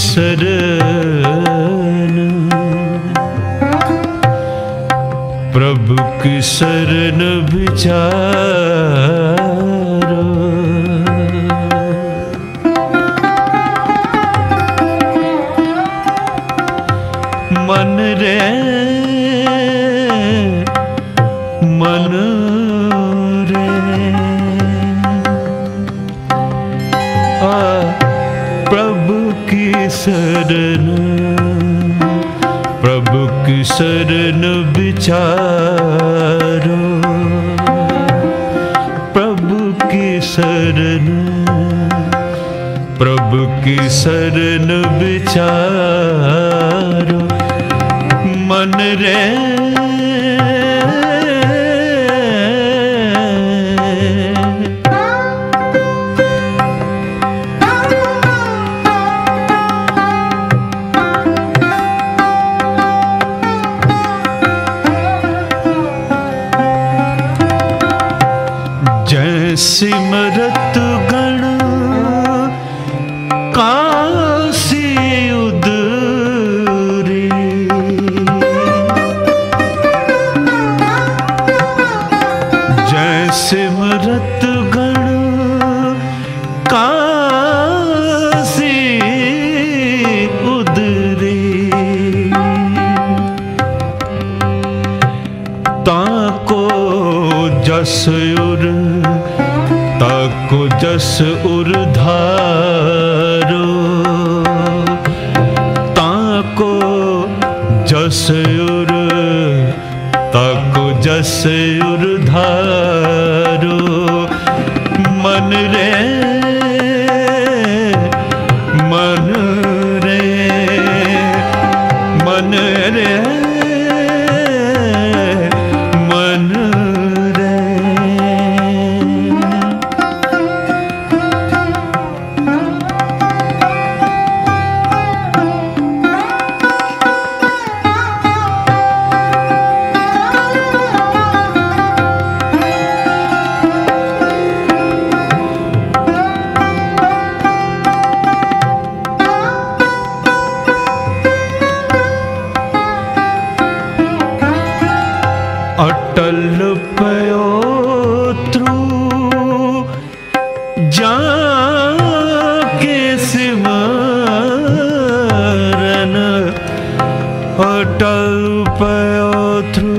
शरण, प्रभु की शरण बिचारो। मन रे मन रे प्रभु की शरण, प्रभु की शरण बिचारो, प्रभु की शरण, प्रभु की शरण बिचारो। मन रे सिमरत गण कासी उदरी, जय सिमरत गण कासी उदरी, ताको जस उर ताको जस उर्धारो, ताको जस उर ताको जस उर्धारो। मन रे मन रे अटल पयो त्रु जाके सिमरन, अटल पयो त्रु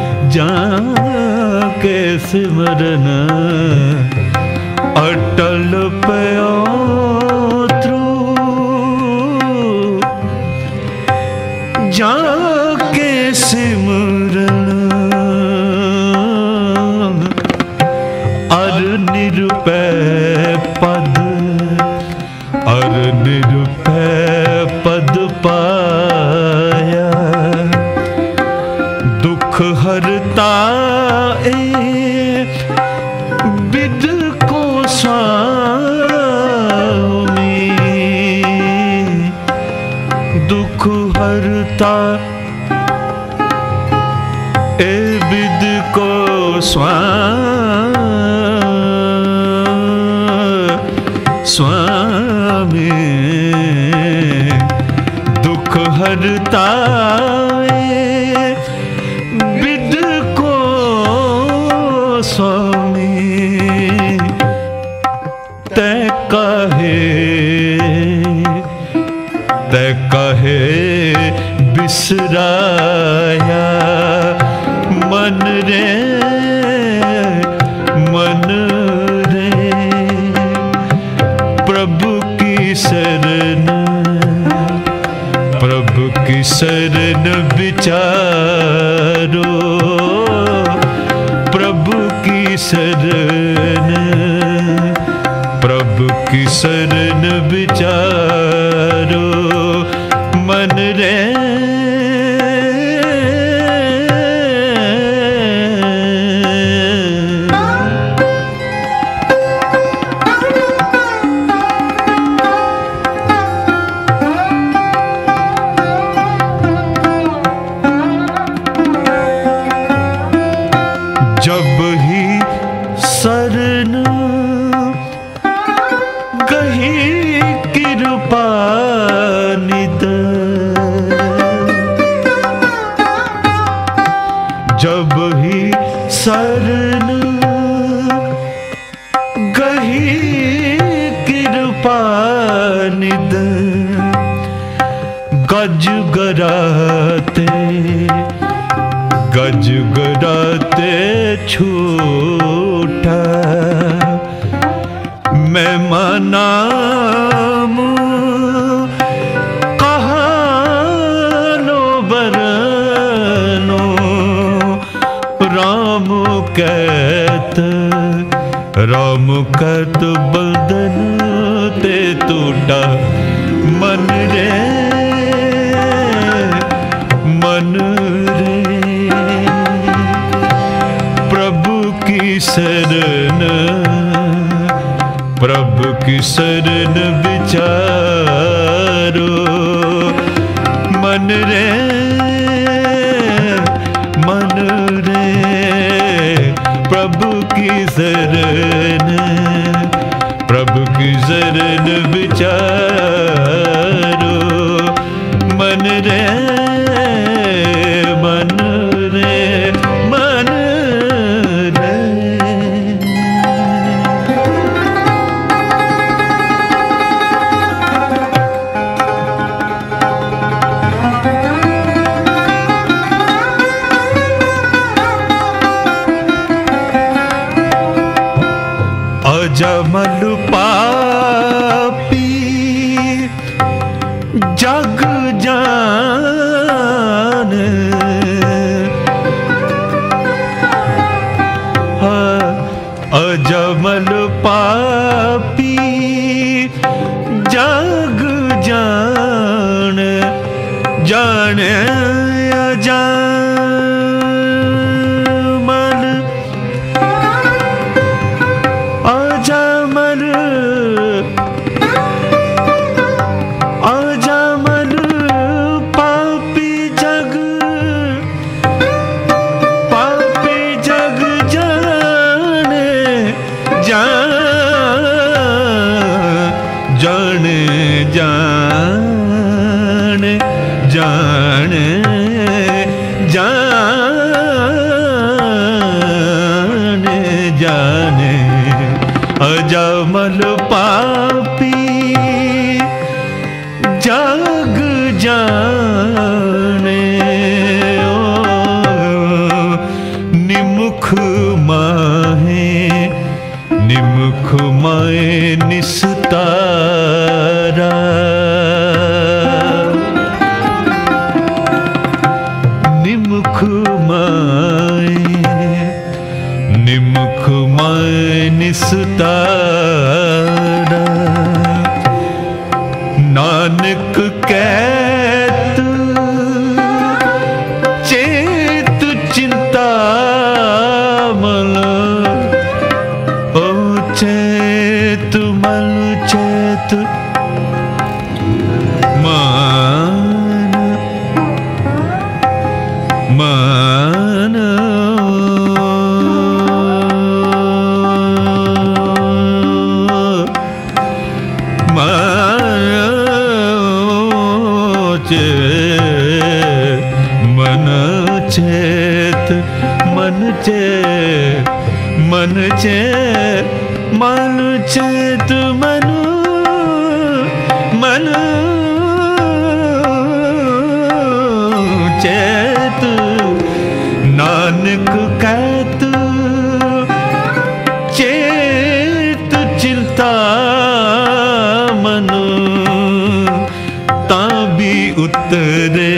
जाके सिमरन, अटल पयो त्रु जाके सिमरन। अर निरुपय पद पाया, दुख हरता बिद को स्वामी, दुख हरता ए बिद को स्वामी, दुख हरता स्वामी। तय कहे बिसराया। मन रे प्रभु की शरण, प्रभु की शरण बिचारो, शरण प्रभु की शरण बिचारो। शरण गही कृपा निध गज गराते छूटा मैं मना राम कहत बदन ते टूटा मन रे प्रभु की शरण विचारो मन रे प्रभु की शरण विचारो मन रे अजमल पापी जग जान अजमल पापी जग जान जाने अजमल पापी जग जाने निमुख माहे निस्तारा निस्तारा नानक कहत चेत चिंतामल ओ चेत मल चेत मन चेत नानक कहत चेत चिंता मन तब उतरे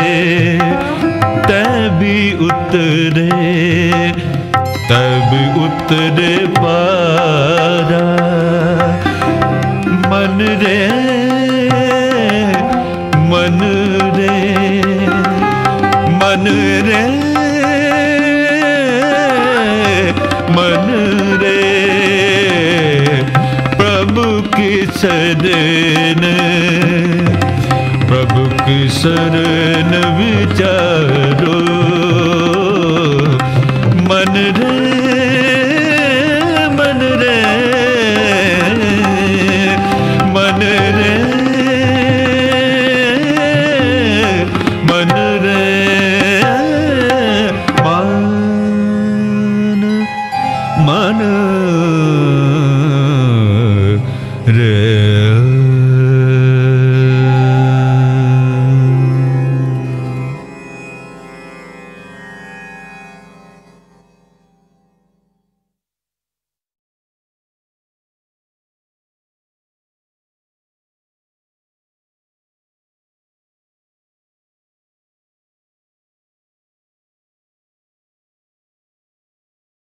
पारा मन रे प्रभु की शरण विचारो मन रे।